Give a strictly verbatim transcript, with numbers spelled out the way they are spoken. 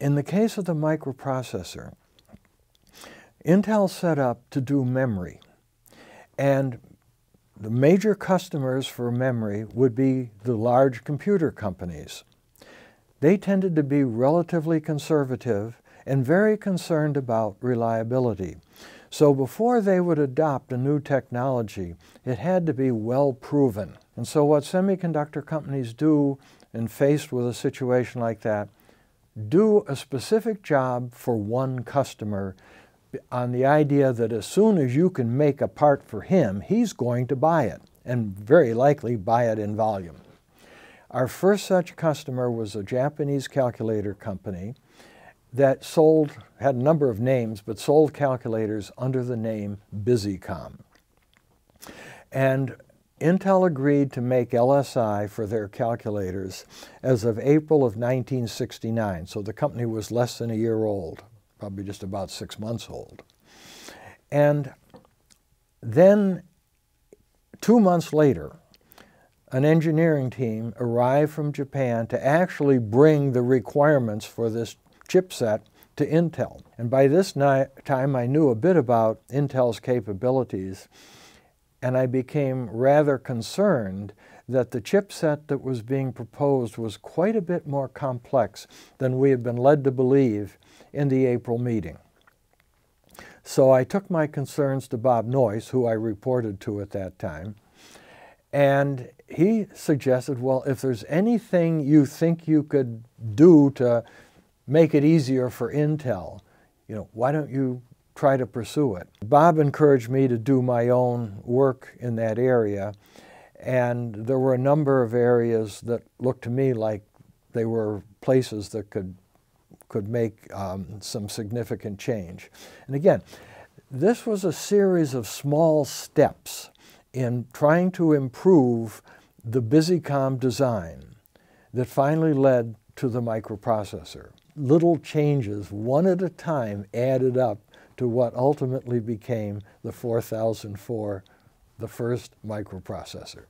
In the case of the microprocessor, Intel set up to do memory, and the major customers for memory would be the large computer companies. They tended to be relatively conservative and very concerned about reliability. So before they would adopt a new technology, it had to be well proven. And so what semiconductor companies do, and faced with a situation like that, do a specific job for one customer on the idea that as soon as you can make a part for him, he's going to buy it, and very likely buy it in volume. Our first such customer was a Japanese calculator company that sold, had a number of names, but sold calculators under the name Busicom. And Intel agreed to make L S I for their calculators as of April of nineteen sixty-nine. So the company was less than a year old, probably just about six months old. And then two months later, an engineering team arrived from Japan to actually bring the requirements for this chipset to Intel. And by this time, I knew a bit about Intel's capabilities, and I became rather concerned that the chipset that was being proposed was quite a bit more complex than we had been led to believe in the April meeting. So I took my concerns to Bob Noyce, who I reported to at that time, and he suggested, well, if there's anything you think you could do to make it easier for Intel, you know, why don't you try to pursue it? Bob encouraged me to do my own work in that area, and there were a number of areas that looked to me like they were places that could, could make um, some significant change. And again, this was a series of small steps in trying to improve the Busicom design that finally led to the microprocessor. Little changes, one at a time, added up to what ultimately became the four thousand four, the first microprocessor.